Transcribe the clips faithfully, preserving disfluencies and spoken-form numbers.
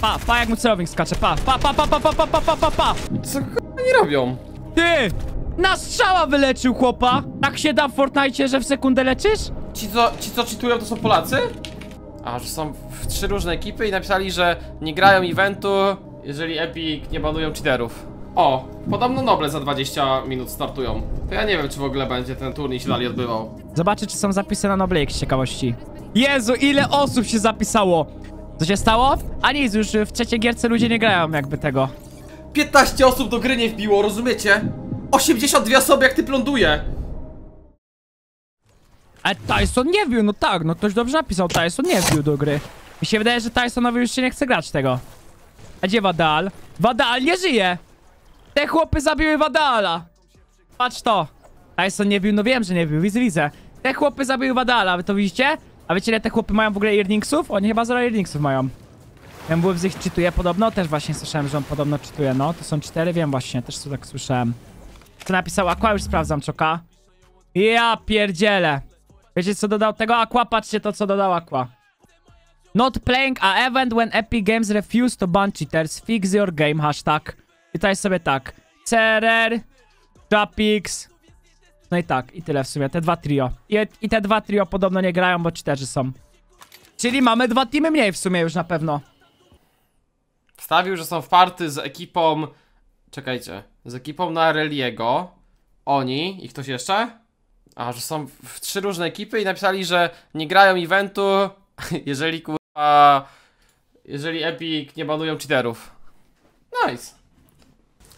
Pa, pa jak mu celownik skacze, pa, pa, pa, pa, pa, pa, pa, pa, pa, pa. Co oni robią? Ty! Na strzała wyleczył chłopa! Tak się da w Fortnite, że w sekundę leczysz? Ci co, ci co cheatują to są Polacy? A, że są w trzy różne ekipy i napisali, że nie grają eventu, jeżeli Epic nie banują cheaterów. O, podobno Noble za dwadzieścia minut startują. To ja nie wiem, czy w ogóle będzie ten turniej się dalej odbywał. Zobaczę, czy są zapisy na Noble, jakieś ciekawości. Jezu, ile osób się zapisało! Co się stało? A nic, już w trzeciej gierce ludzie nie grają jakby tego. piętnaście osób do gry nie wbiło, rozumiecie? osiemdziesiąt dwie osoby jak ty pląduje. Ale Tyson nie wbił, no tak, no ktoś dobrze napisał, Tyson nie wbił do gry. Mi się wydaje, że Tysonowi już się nie chce grać tego. A gdzie Vadal? Vadal nie żyje! Te chłopy zabiły Vadala! Patrz to! Tyson nie wbił, no wiem, że nie wbił, widzę, widzę. Te chłopy zabiły Vadala, wy to widzicie? A wiecie, ile te chłopy mają w ogóle earlingsów? Oni chyba zero earlingsów mają. Wiem, WUZI z ich cheatuje podobno, też właśnie słyszałem, że on podobno cheatuje, no. To są cztery, wiem właśnie, też co tak słyszałem. Co napisał Aqua? Już sprawdzam, czoka. Ja pierdzielę. Wiecie, co dodał tego Aqua? Patrzcie to, co dodał Aqua. Not playing a event when Epic Games refuse to ban cheaters. Fix your game, hashtag. I to jest sobie tak. C R R, Trapix. No i tak, i tyle w sumie, te dwa trio. I, i te dwa trio podobno nie grają, bo cheaterzy są. Czyli mamy dwa teamy mniej w sumie już na pewno. Wstawił, że są w party z ekipą... Czekajcie, z ekipą na Reliego. Oni i ktoś jeszcze? A, że są w trzy różne ekipy i napisali, że nie grają eventu, jeżeli kurwa... Jeżeli Epic nie banują cheaterów. Nice.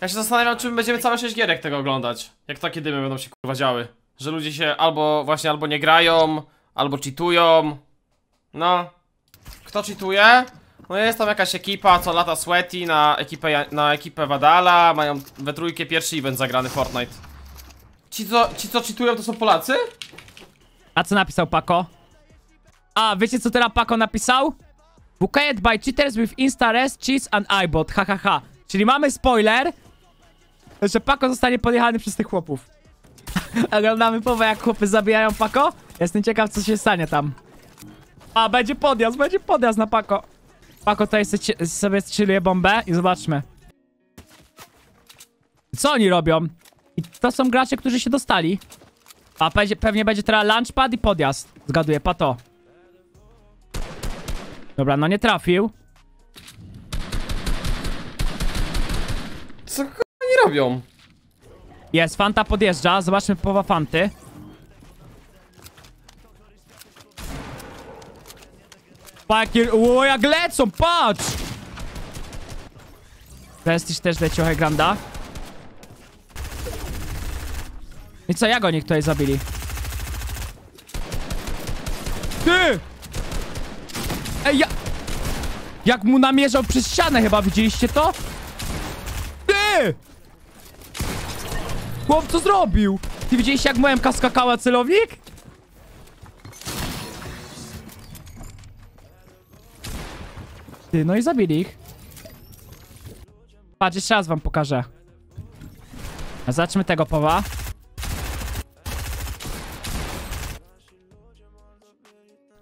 Ja się zastanawiam, czy my będziemy całe sześć gierek tego oglądać. Jak takie dymy będą się kurwa działy. Że ludzie się albo właśnie albo nie grają, albo cheatują. No. Kto cheatuje? No jest tam jakaś ekipa, co lata sweaty na ekipę, na ekipę Vadala. Mają we trójkę pierwszy event zagrany Fortnite. Ci co, ci co cheatują to są Polacy? A co napisał Paco? A wiecie co teraz Paco napisał? Bukated by cheaters with insta rest, cheats and iBot. Ha ha ha. Czyli mamy spoiler, że Paco zostanie podjechany przez tych chłopów. Oglądamy powę, jak chłopy zabijają Paco. Jestem ciekaw, co się stanie tam. A, będzie podjazd, będzie podjazd na Paco. Paco tutaj sobie strzelił bombę i zobaczmy. Co oni robią? I to są gracze, którzy się dostali. A pe pewnie będzie teraz launchpad i podjazd. Zgaduję, Pato. Dobra, no nie trafił. Co oni robią? Jest, Fanta podjeżdża, zobaczmy połowa Fanty. Pakier, o jak lecą, patrz! Prestige też leciał Hegranda. I co, jak oni tutaj zabili? Ty! Ej, ja... Jak mu namierzał przez ścianę chyba, widzieliście to? Ty! Chłop, co zrobił? Ty widzieliście, jak moja M K skakała celownik? Ty, no i zabili ich. Patrz, jeszcze raz wam pokażę. A zobaczmy tego powa.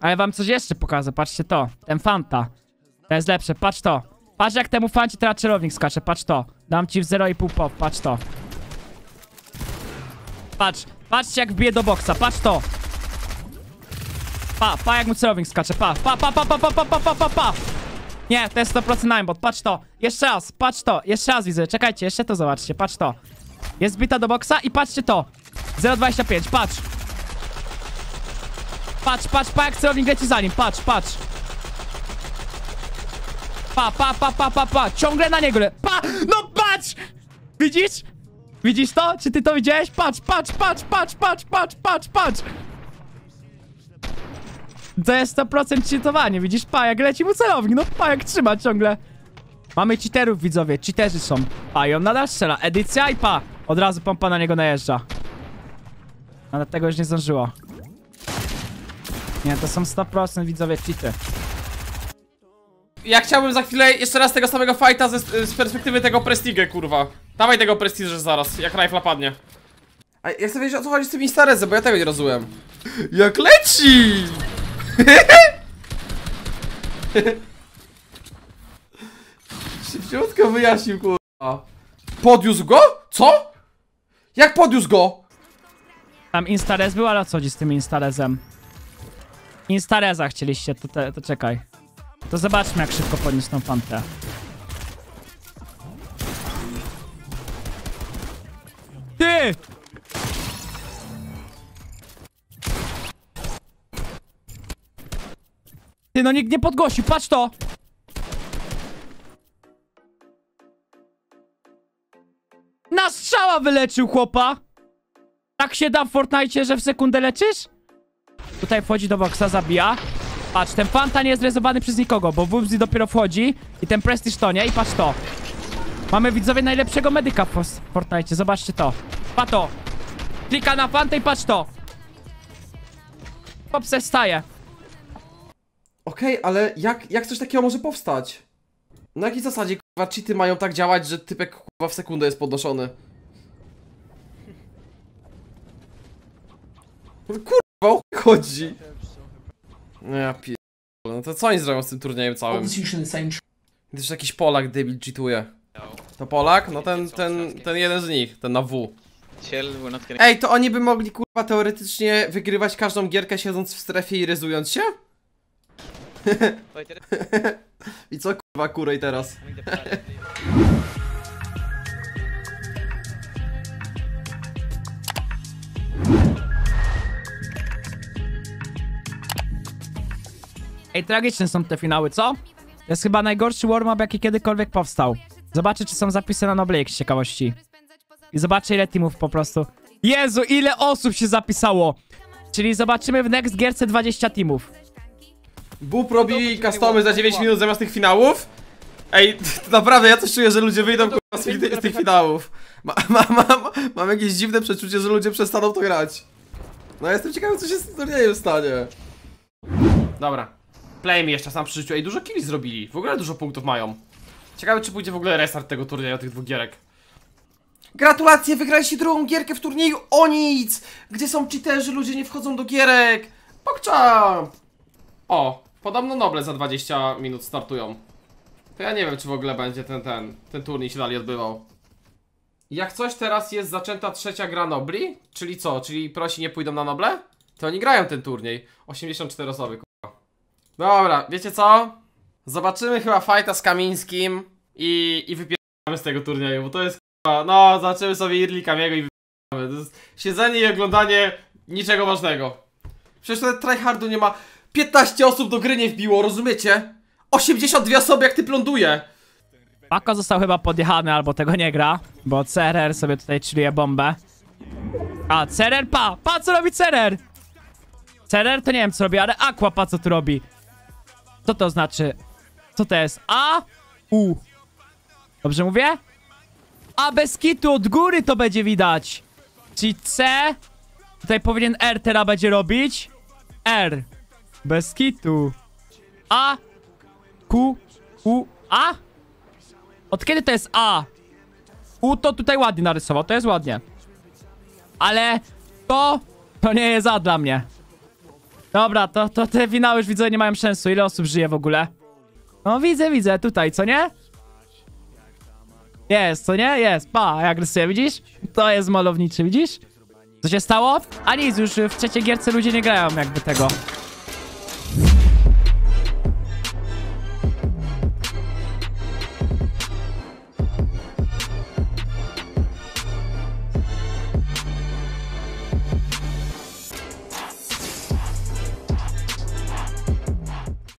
Ale wam coś jeszcze pokażę, patrzcie to. Ten Fanta. To jest lepsze, patrz to. Patrz, jak temu Fancie teraz czerownik skacze, patrz to. Dam ci w zero i pół pop, patrz to. Patrz, patrzcie, jak wbije do boksa, patrz to. Pa, pa, jak mu czerownik skacze, pa, pa, pa, pa, pa, pa, pa, pa, pa, pa. Nie, to jest sto procent aimbot, patrz to, jeszcze raz, patrz to, jeszcze raz widzę, czekajcie, jeszcze to zobaczcie, patrz to. Jest bita do boksa i patrzcie to, zero dwadzieścia pięć, patrz. Patrz, patrz, pa, jak celownik leci za nim, patrz, patrz. Pa, pa, pa, pa, pa, pa, ciągle na niego, pa, no patrz! Widzisz? Widzisz to? Czy ty to widziałeś? Patrz, patrz, patrz, patrz, patrz, patrz, patrz, patrz. To jest sto procent cheatowanie, widzisz? Pajak leci mu celownik, no pajak trzyma ciągle. Mamy cheaterów, widzowie, cheaterzy są. Pajon nadal strzela, edycja i pa. Od razu pompa na niego najeżdża. A do tego już nie zdążyło. Nie, to są sto procent widzowie cheaty. Ja chciałbym za chwilę jeszcze raz tego samego fajta z, z perspektywy tego Prestige, kurwa. Dawaj tego Prestige zaraz, jak rifle padnie. A ja chcę wiedzieć, o co chodzi z tym Instarezy, bo ja tego nie rozumiem. Jak leci! Szybciutko wyjaśnił, kurwa. Podniósł go? Co? Jak podniósł go? Tam instarez był, ale o co chodzi z tym instarezem? Instareza chcieliście, to, te, to czekaj. To zobaczmy, jak szybko podniósł tą Fantę. Ty! Ty, no nikt nie podgłosił, patrz to! Na strzała wyleczył chłopa! Tak się da w Fortnite, że w sekundę leczysz? Tutaj wchodzi do boksa, zabija. Patrz, ten Fanta nie jest zrezowany przez nikogo, bo WUZI dopiero wchodzi i ten Prestige to nie, i patrz to. Mamy, widzowie, najlepszego medyka w Fortnite, zobaczcie to. Pato! Klika na Fantę i patrz to! Chłop se staje. Okej, okay, ale jak, jak coś takiego może powstać? Na jakiej zasadzie, kurwa, cheaty mają tak działać, że typek, kurwa, w sekundę jest podnoszony? Kurwa, o co chodzi? No ja pier... No to co oni zrobią z tym turniejem całym? Gdyż jakiś Polak debil cheatuje. To Polak? No ten, ten, ten jeden z nich, ten na W. Ej, to oni by mogli, kurwa, teoretycznie wygrywać każdą gierkę siedząc w strefie i ryzując się? I co, kurwa, kurej teraz? Ej, tragiczne są te finały, co? To jest chyba najgorszy warm-up, jaki kiedykolwiek powstał. Zobaczę, czy są zapisy na Noble z ciekawości. I zobaczę, ile teamów po prostu. Jezu, ile osób się zapisało! Czyli zobaczymy w next gierce dwadzieścia teamów. Bub robi customy za dziewięć minut zamiast tych finałów? Ej, to naprawdę ja coś czuję, że ludzie wyjdą, kurwa, z tych finałów. Ma, ma, ma, ma, mam jakieś dziwne przeczucie, że ludzie przestaną to grać. No ja jestem ciekawy, co się z turniejem stanie. Dobra. Play mi jeszcze sam przy życiu. Ej, dużo killi zrobili. W ogóle dużo punktów mają. Ciekawe, czy pójdzie w ogóle restart tego turnieju, tych dwóch gierek. Gratulacje, wygraliście drugą gierkę w turnieju o nic! Gdzie są cheaterzy, ludzie nie wchodzą do gierek? Pokczam! O, podobno Noble za dwadzieścia minut startują. To ja nie wiem, czy w ogóle będzie ten, ten, ten turniej się dalej odbywał. Jak coś, teraz jest zaczęta trzecia gra Nobli? Czyli co? Czyli prosi nie pójdą na Noble? To oni grają ten turniej. osiemdziesiąt cztery osoby, kurwa. Dobra, wiecie co? Zobaczymy chyba fajta z Kamińskim i, i wypieramy z tego turnieju, bo to jest, kurwa, no, zobaczymy sobie Irlikamiego i wypieramy. To jest siedzenie i oglądanie niczego ważnego. Przecież ten tryhardu nie ma... piętnaście osób do gry nie wbiło, rozumiecie? osiemdziesiąt dwie osoby, jak ty pląduje! Paco został chyba podjechany, albo tego nie gra, bo C R R sobie tutaj chilluje bombę. A, C R R pa! Pa, co robi C R R? C R R to nie wiem, co robi, ale Aqua pa, co tu robi? Co to znaczy? Co to jest? A? U. Dobrze mówię? A bez kitu od góry to będzie widać! Czyli C... Tutaj powinien R teraz będzie robić. R. Bez kitu. A. Q. U. A? Od kiedy to jest A? U to tutaj ładnie narysował, to jest ładnie. Ale to... To nie jest A dla mnie. Dobra, to, to te finały już, widzę, nie mają sensu. Ile osób żyje w ogóle? No widzę, widzę, tutaj, co nie? Jest, co nie? Jest, pa, jak rysuje, widzisz? To jest malowniczy, widzisz? Co się stało? A nic, już w trzeciej gierce ludzie nie grają jakby tego.